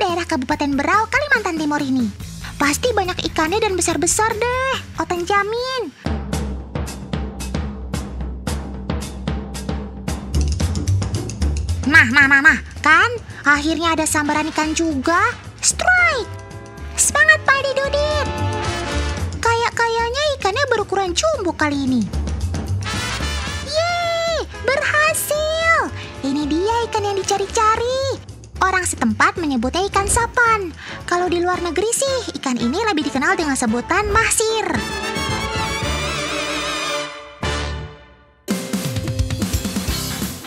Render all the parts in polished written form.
daerah Kabupaten Berau, Kalimantan Timur ini. Pasti banyak ikannya dan besar-besar deh, Otang jamin. Mah, kan? Akhirnya ada sambaran ikan juga. Strike! Semangat, Pak Didudit! Kayaknya ikannya berukuran jumbo kali ini. Yeay! Berhasil! Ini dia ikan yang dicari-cari. Orang setempat menyebutnya ikan sapan. Kalau di luar negeri sih, ikan ini lebih dikenal dengan sebutan mahsir.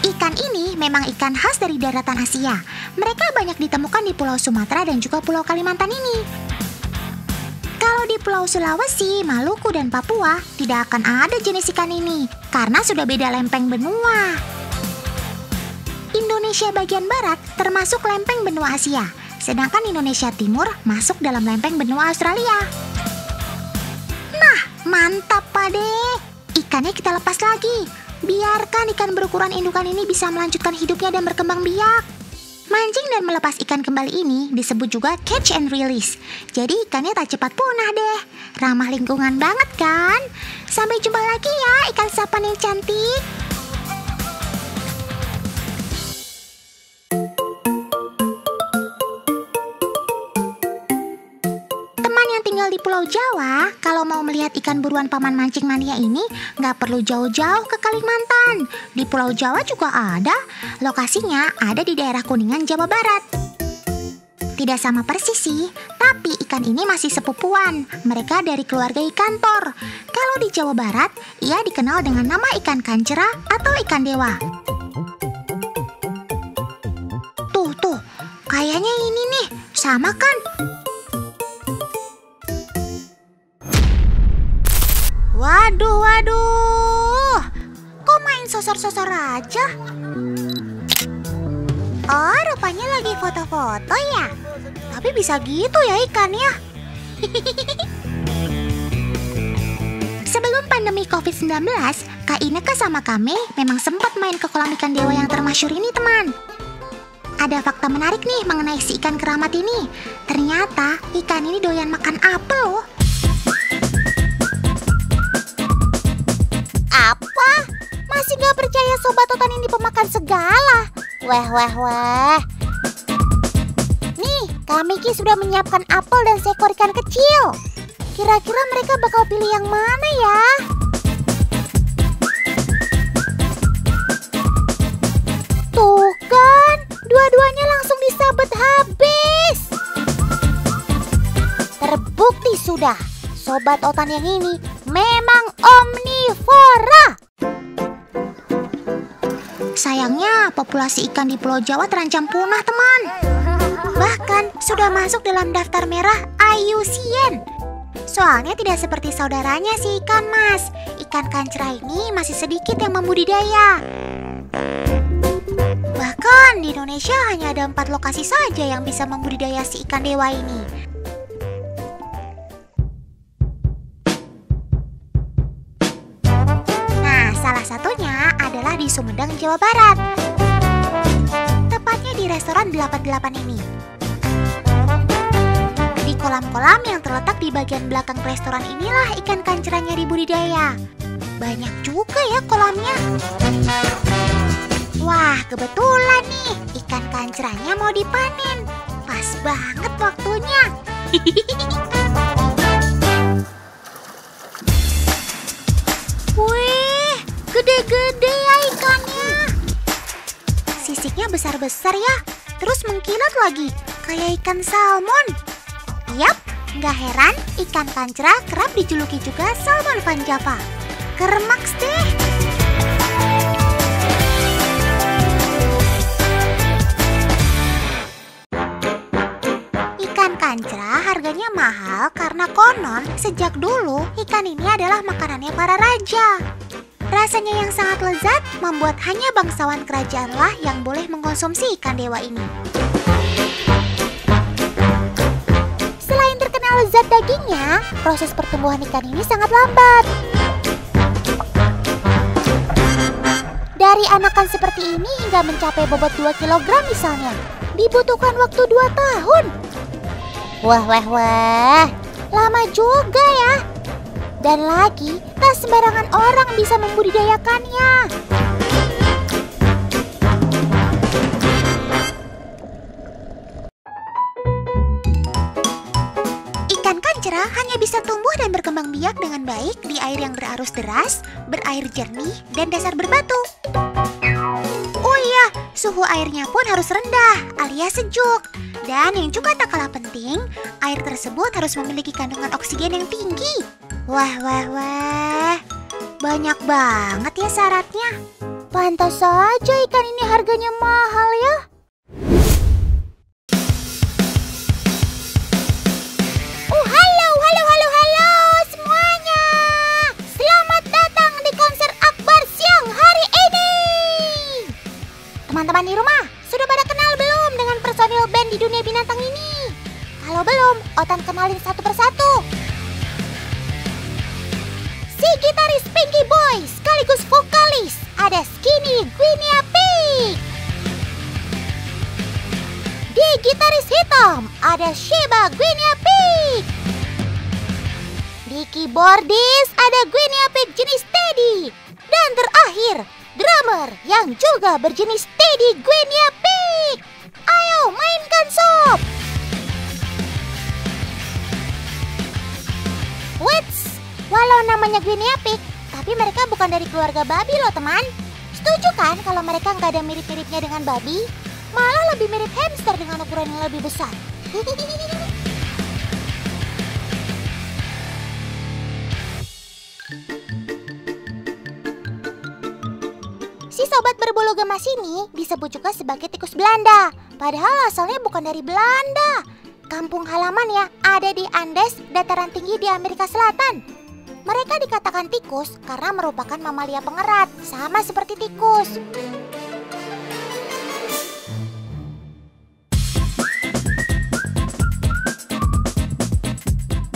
Ikan ini memang ikan khas dari daratan Asia. Mereka banyak ditemukan di Pulau Sumatera dan juga Pulau Kalimantan ini. Kalau di Pulau Sulawesi, Maluku, dan Papua, tidak akan ada jenis ikan ini karena sudah beda lempeng benua. Indonesia bagian barat termasuk lempeng benua Asia, sedangkan Indonesia Timur masuk dalam lempeng benua Australia. Nah, mantap Pade. Ikannya kita lepas lagi. Biarkan ikan berukuran indukan ini bisa melanjutkan hidupnya dan berkembang biak. Mancing dan melepas ikan kembali ini disebut juga catch and release. Jadi ikannya tak cepat punah deh. Ramah lingkungan banget kan? Sampai jumpa lagi ya ikan sapan yang cantik. Di Pulau Jawa, kalau mau melihat ikan buruan paman mancing mania ini, nggak perlu jauh-jauh ke Kalimantan. Di Pulau Jawa juga ada. Lokasinya ada di daerah Kuningan, Jawa Barat. Tidak sama persis sih, tapi ikan ini masih sepupuan. Mereka dari keluarga ikan tor. Kalau di Jawa Barat, ia dikenal dengan nama ikan kancra atau ikan dewa. Tuh, kayaknya ini nih, sama kan? Waduh, kok main sosor-sosor aja? Oh, rupanya lagi foto-foto ya? Tapi bisa gitu ya ikannya? Sebelum pandemi COVID-19, Kak Ineka sama kami memang sempat main ke kolam ikan dewa yang termasyhur ini, teman. Ada fakta menarik nih mengenai si ikan keramat ini. Ternyata ikan ini doyan makan apel loh. Apa? Masih gak percaya sobat Otan ini pemakan segala? Weh. Nih, Kak Miki sudah menyiapkan apel dan seekor ikan kecil. Kira-kira mereka bakal pilih yang mana ya? Tuh kan, dua-duanya langsung disabet habis. Terbukti sudah, sobat Otan yang ini memang omnivora. Sayangnya populasi ikan di Pulau Jawa terancam punah, teman. Bahkan sudah masuk dalam daftar merah IUCN. Soalnya tidak seperti saudaranya si ikan mas. Ikan kancra ini masih sedikit yang membudidaya. Bahkan di Indonesia hanya ada 4 lokasi saja yang bisa membudidaya si ikan dewa ini. Salah satunya adalah di Sumedang, Jawa Barat. Tepatnya di restoran 88 ini. Di kolam-kolam yang terletak di bagian belakang restoran inilah ikan kancranya dibudidaya. Banyak juga ya kolamnya. Wah, kebetulan nih ikan kancranya mau dipanen. Pas banget waktunya. Wih, gede-gede ya ikannya. Sisiknya besar-besar ya. Terus mengkilat lagi, kayak ikan salmon. Yap, nggak heran ikan kancra kerap dijuluki juga Salmon Panjapa. Kermaks deh. Ikan kancra harganya mahal karena konon sejak dulu ikan ini adalah makanannya para raja. Rasanya yang sangat lezat membuat hanya bangsawan kerajaanlah yang boleh mengkonsumsi ikan dewa ini. Selain terkenal lezat dagingnya, proses pertumbuhan ikan ini sangat lambat. Dari anakan seperti ini hingga mencapai bobot 2 kg misalnya, Dibutuhkan waktu 2 tahun. Wah. Lama juga ya. Dan lagi, tak sembarangan orang bisa membudidayakannya. Ikan kancra hanya bisa tumbuh dan berkembang biak dengan baik di air yang berarus deras, berair jernih, dan dasar berbatu. Oh iya, suhu airnya pun harus rendah alias sejuk. Dan yang juga tak kalah penting, air tersebut harus memiliki kandungan oksigen yang tinggi. Wah. Banyak banget ya syaratnya. Pantas saja ikan ini harganya mahal ya. Halo semuanya. Selamat datang di konser akbar siang hari ini. Teman-teman di rumah, sudah pada kenal belum dengan personil band di dunia binatang ini? Kalau belum, Otan kenalin satu persatu. Gitaris Pinky Boy sekaligus vokalis ada Skinny Guinea Pig. Di gitaris hitam ada Sheba Guinea Pig. Di keyboardis ada Guinea Pig jenis Teddy. Dan terakhir drummer yang juga berjenis Teddy Guinea Pig. Ayo mainkan sob. What's walau namanya Guinea Pig, tapi mereka bukan dari keluarga babi loh teman. Setuju kan kalau mereka nggak ada mirip-miripnya dengan babi? Malah lebih mirip hamster dengan ukuran yang lebih besar. Si sobat berbulu gemas ini disebut juga sebagai tikus Belanda. Padahal asalnya bukan dari Belanda. Kampung halamannya ada di Andes, dataran tinggi di Amerika Selatan. Mereka dikatakan tikus karena merupakan mamalia pengerat, sama seperti tikus.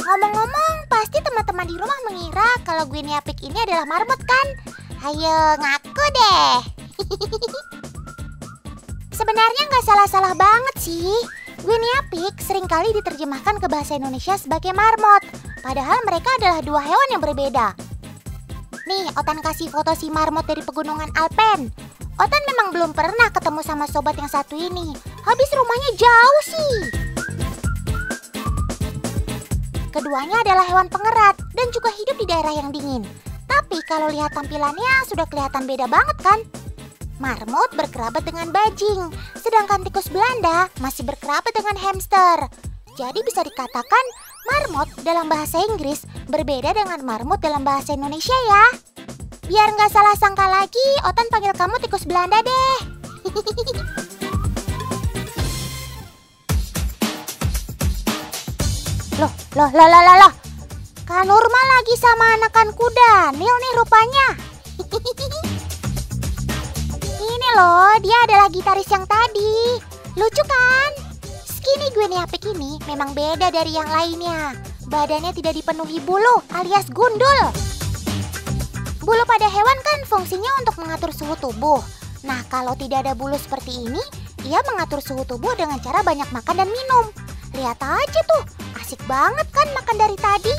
Ngomong-ngomong, pasti teman-teman di rumah mengira kalau Guinea Pig ini adalah marmot kan? Ayo ngaku deh. Sebenarnya nggak salah-salah banget sih. Guinea Pig seringkali diterjemahkan ke bahasa Indonesia sebagai marmot. Padahal mereka adalah 2 hewan yang berbeda. Nih, Otan kasih foto si marmot dari pegunungan Alpen. Otan memang belum pernah ketemu sama sobat yang satu ini. Habis rumahnya jauh sih. Keduanya adalah hewan pengerat dan juga hidup di daerah yang dingin. Tapi kalau lihat tampilannya sudah kelihatan beda banget kan? Marmot berkerabat dengan bajing. Sedangkan tikus Belanda masih berkerabat dengan hamster. Jadi bisa dikatakan marmot dalam bahasa Inggris berbeda dengan marmut dalam bahasa Indonesia ya. Biar nggak salah sangka lagi, Otan panggil kamu tikus Belanda deh. Loh. Kanurma lagi sama anakan kuda, Nil nih rupanya. Ini loh, dia adalah gitaris yang tadi. Lucu kan? Skinny Guinea Pig ini memang beda dari yang lainnya. Badannya tidak dipenuhi bulu alias gundul. Bulu pada hewan kan fungsinya untuk mengatur suhu tubuh. Nah kalau tidak ada bulu seperti ini, ia mengatur suhu tubuh dengan cara banyak makan dan minum. Lihat aja tuh, asik banget kan makan dari tadi.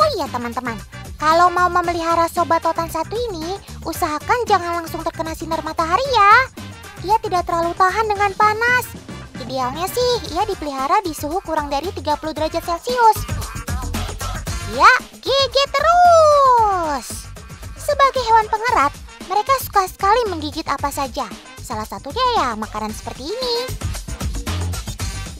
Oh iya teman-teman, kalau mau memelihara sobat Otan satu ini, usahakan jangan langsung terkena sinar matahari ya. Ia tidak terlalu tahan dengan panas. Idealnya sih, ia dipelihara di suhu kurang dari 30 derajat Celcius. Ya, gigit terus. Sebagai hewan pengerat, mereka suka sekali menggigit apa saja. Salah satunya ya makanan seperti ini.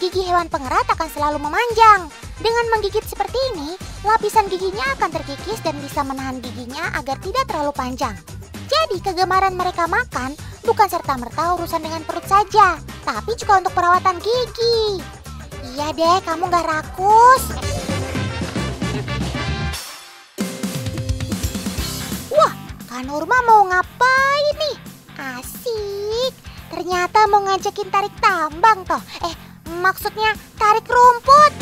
Gigi hewan pengerat akan selalu memanjang. Dengan menggigit seperti ini, lapisan giginya akan terkikis dan bisa menahan giginya agar tidak terlalu panjang. Jadi kegemaran mereka makan bukan serta-merta urusan dengan perut saja, tapi juga untuk perawatan gigi. Iya deh, kamu gak rakus. Wah, Kanurma mau ngapain nih? Asik. Ternyata mau ngajakin tarik tambang toh. Maksudnya tarik rumput.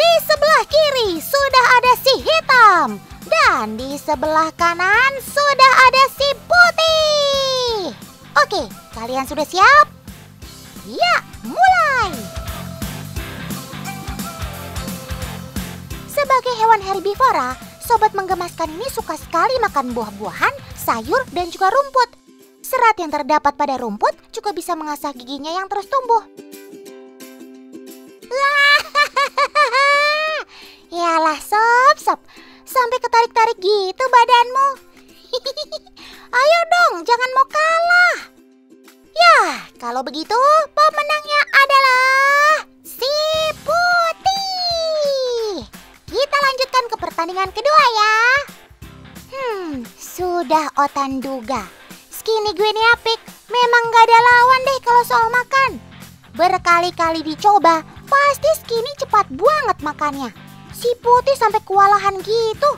Di sebelah kiri sudah ada si hitam. Dan di sebelah kanan sudah ada si putih. Oke, kalian Kalian sudah siap? Ya, mulai! Sebagai hewan herbivora, sobat menggemaskan ini suka sekali makan buah-buahan, sayur, dan juga rumput. Serat yang terdapat pada rumput juga bisa mengasah giginya yang terus tumbuh. Yalah sob-sob, sampai ketarik-tarik gitu badanmu. Ayo dong, jangan mau kalah. Yah, kalau begitu pemenangnya adalah si Putih. Kita lanjutkan ke pertandingan kedua ya. Sudah otan duga. Skinny Guinea Pig memang gak ada lawan deh kalau soal makan. Berkali-kali dicoba, pasti Skinny cepat banget makannya. Si Putih sampai kewalahan gitu.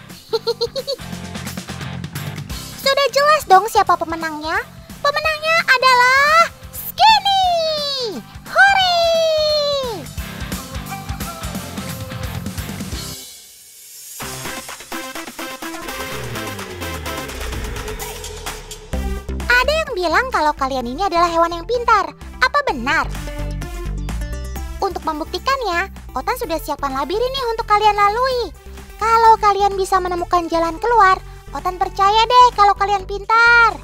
Sudah jelas dong siapa pemenangnya? Pemenangnya adalah Skinny! Hore! Ada yang bilang kalau kalian ini adalah hewan yang pintar. Apa benar? Untuk membuktikannya, Otan sudah siapkan labirin nih untuk kalian lalui. Kalau kalian bisa menemukan jalan keluar, Otan percaya deh kalau kalian pintar.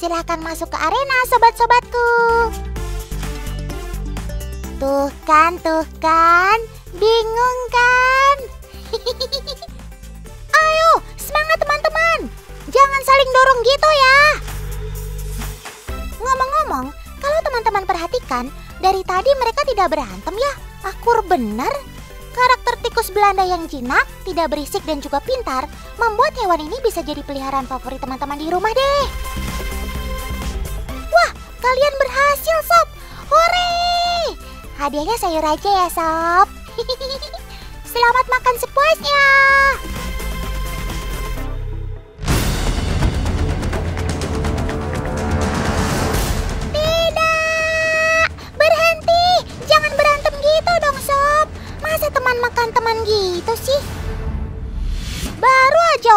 Silahkan masuk ke arena sobat-sobatku. Tuh kan, bingung kan? Ayo, semangat teman-teman. Jangan saling dorong gitu ya. Ngomong-ngomong, kalau teman-teman perhatikan, dari tadi mereka tidak berantem ya. Akur bener, karakter tikus Belanda yang jinak, tidak berisik dan juga pintar membuat hewan ini bisa jadi peliharaan favorit teman-teman di rumah deh. Wah, kalian berhasil sob, hore! Hadiahnya sayur aja ya sob. Selamat makan sepuasnya.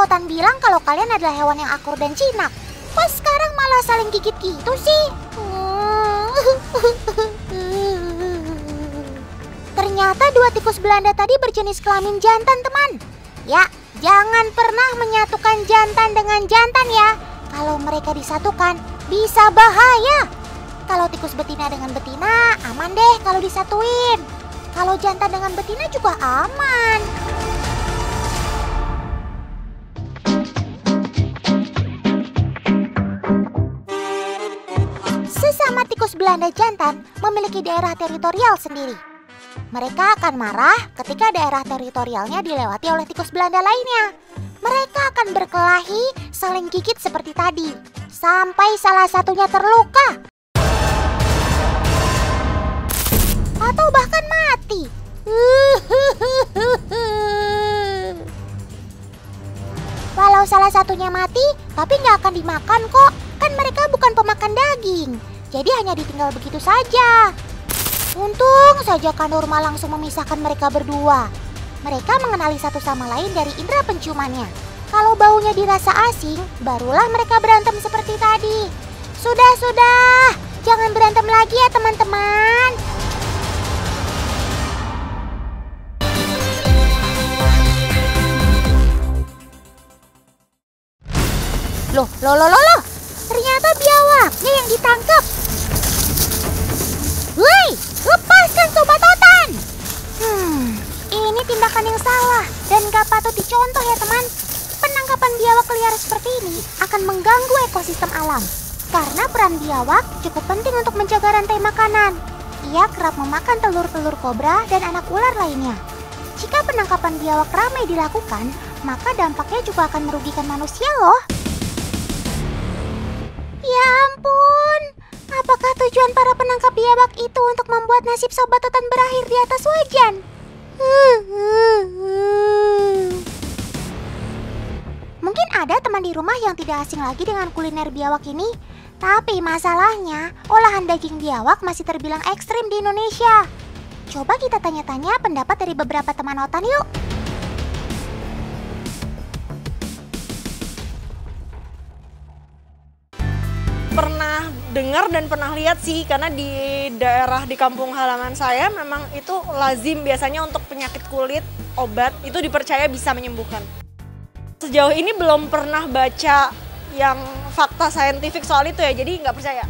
Otan bilang kalau kalian adalah hewan yang akur dan jinak. Kok sekarang malah saling gigit gitu sih? Ternyata dua tikus Belanda tadi berjenis kelamin jantan teman. Ya, jangan pernah menyatukan jantan dengan jantan ya. Kalau mereka disatukan bisa bahaya. Kalau tikus betina dengan betina aman deh kalau disatuin. Kalau jantan dengan betina juga aman. Tikus Belanda jantan memiliki daerah teritorial sendiri. Mereka akan marah ketika daerah teritorialnya dilewati oleh tikus Belanda lainnya. Mereka akan berkelahi, saling gigit seperti tadi, sampai salah satunya terluka atau bahkan mati. Walau salah satunya mati, tapi nggak akan dimakan kok. Kan mereka bukan pemakan daging. Jadi hanya ditinggal begitu saja. Untung saja Kanurma langsung memisahkan mereka berdua. Mereka mengenali satu sama lain dari indera penciumannya. Kalau baunya dirasa asing, barulah mereka berantem seperti tadi. Sudah, jangan berantem lagi ya teman-teman. Loh. Ternyata biawaknya yang ditangkap. Woi, lepaskan sobat otan. Ini tindakan yang salah dan gak patut dicontoh ya teman. Penangkapan biawak liar seperti ini akan mengganggu ekosistem alam. Karena peran biawak cukup penting untuk menjaga rantai makanan. Ia kerap memakan telur-telur kobra dan anak ular lainnya. Jika penangkapan biawak ramai dilakukan, maka dampaknya juga akan merugikan manusia loh. Ya ampun, apakah tujuan para penangkap biawak itu untuk membuat nasib sobat otan berakhir di atas wajan? Mungkin ada teman di rumah yang tidak asing lagi dengan kuliner biawak ini. Tapi masalahnya, olahan daging biawak masih terbilang ekstrim di Indonesia. Coba kita tanya-tanya pendapat dari beberapa teman otan yuk. dengar dan pernah lihat sih, karena di daerah di kampung halaman saya memang itu lazim biasanya untuk penyakit kulit, obat itu dipercaya bisa menyembuhkan. Sejauh ini belum pernah baca yang fakta saintifik soal itu ya, jadi nggak percaya.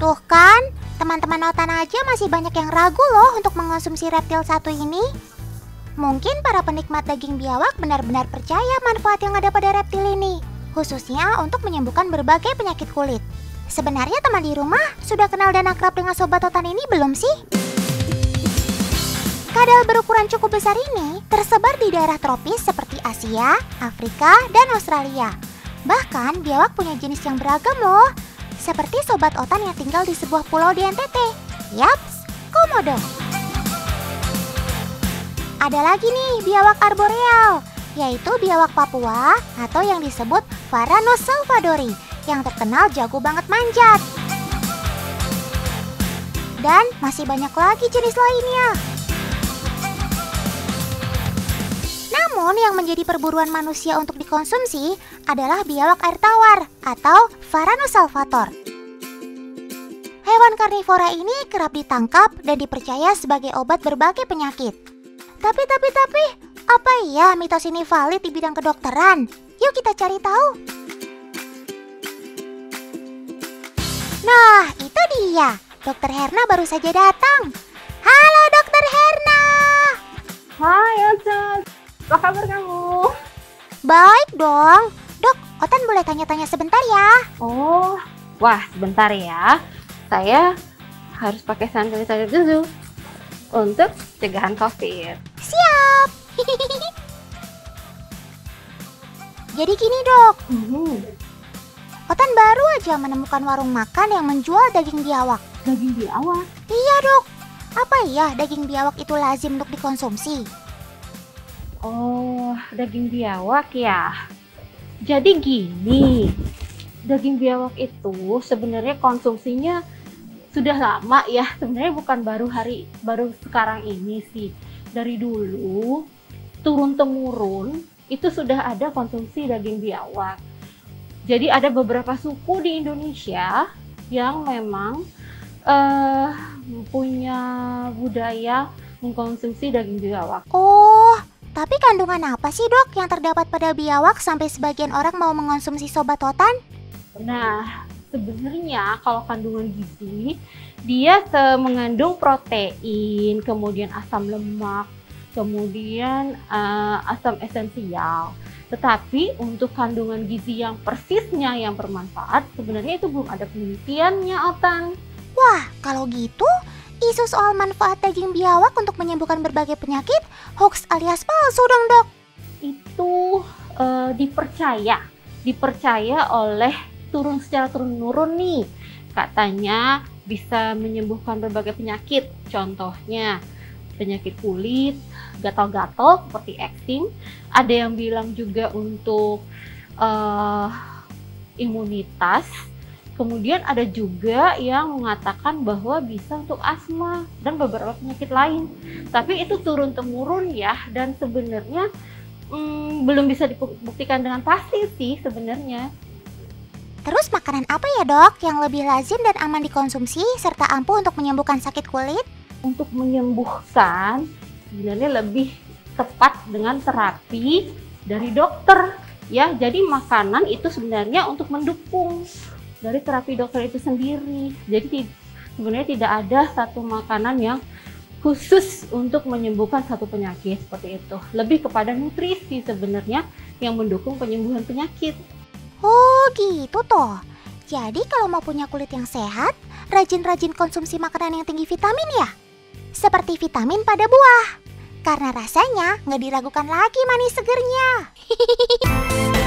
Tuh kan, teman-teman lautan aja masih banyak yang ragu loh untuk mengonsumsi reptil satu ini. Mungkin para penikmat daging biawak benar-benar percaya manfaat yang ada pada reptil ini, khususnya untuk menyembuhkan berbagai penyakit kulit. Sebenarnya teman di rumah sudah kenal dan akrab dengan sobat lautan ini belum sih? Kadal berukuran cukup besar ini tersebar di daerah tropis seperti Asia, Afrika, dan Australia. Bahkan biawak punya jenis yang beragam loh, seperti sobat otan yang tinggal di sebuah pulau di NTT. Yaps, Komodo. Ada lagi nih biawak arboreal, yaitu biawak Papua atau yang disebut Varanus salvadori yang terkenal jago banget manjat. Dan masih banyak lagi jenis lainnya. Namun yang menjadi perburuan manusia untuk dikonsumsi adalah biawak air tawar atau Varanus salvator. Hewan karnivora ini kerap ditangkap dan dipercaya sebagai obat berbagai penyakit. Tapi, apa iya mitos ini valid di bidang kedokteran? Yuk kita cari tahu. Nah, itu dia. Dokter Herna baru saja datang. Halo Dokter Herna. Hai Elsa, apa kabar kamu? Baik dong. Dok, Otan boleh tanya-tanya sebentar ya? Oh, wah sebentar ya. Saya harus pakai sanitizer dulu untuk cegahan COVID. Siap. Jadi gini dok, Otan baru aja menemukan warung makan yang menjual daging biawak. Daging biawak? Iya dok. Apa ya daging biawak itu lazim untuk dikonsumsi? Oh, daging biawak ya. Jadi gini, daging biawak itu sebenarnya konsumsinya sudah lama ya. Sebenarnya bukan baru sekarang ini sih. Dari dulu turun-temurun itu sudah ada konsumsi daging biawak. Jadi ada beberapa suku di Indonesia yang memang punya budaya mengkonsumsi daging biawak. Oh, tapi kandungan apa sih dok yang terdapat pada biawak sampai sebagian orang mau mengonsumsi sobat otan? Nah, sebenarnya kalau kandungan gizi dia mengandung protein, kemudian asam lemak, kemudian asam esensial. Tetapi untuk kandungan gizi yang persisnya yang bermanfaat, sebenarnya itu belum ada penelitiannya, Otan. Wah, kalau gitu isu soal manfaat daging biawak untuk menyembuhkan berbagai penyakit hoax alias palsu dong dok? Itu dipercaya oleh secara turun-menurun nih. Katanya bisa menyembuhkan berbagai penyakit, contohnya penyakit kulit, gatal-gatal seperti eksim. Ada yang bilang juga untuk imunitas. Kemudian ada juga yang mengatakan bahwa bisa untuk asma dan beberapa penyakit lain. Tapi itu turun-temurun ya, dan sebenarnya belum bisa dibuktikan dengan pasti sih sebenarnya. Terus makanan apa ya dok yang lebih lazim dan aman dikonsumsi serta ampuh untuk menyembuhkan sakit kulit? Untuk menyembuhkan sebenarnya lebih tepat dengan terapi dari dokter ya. Jadi makanan itu sebenarnya untuk mendukung dari terapi dokter itu sendiri. Jadi sebenarnya tidak ada satu makanan yang khusus untuk menyembuhkan satu penyakit seperti itu. Lebih kepada nutrisi sebenarnya yang mendukung penyembuhan penyakit. Oh gitu toh. Jadi kalau mau punya kulit yang sehat, rajin-rajin konsumsi makanan yang tinggi vitamin ya? Seperti vitamin pada buah. Karena rasanya nggak diragukan lagi manis segernya.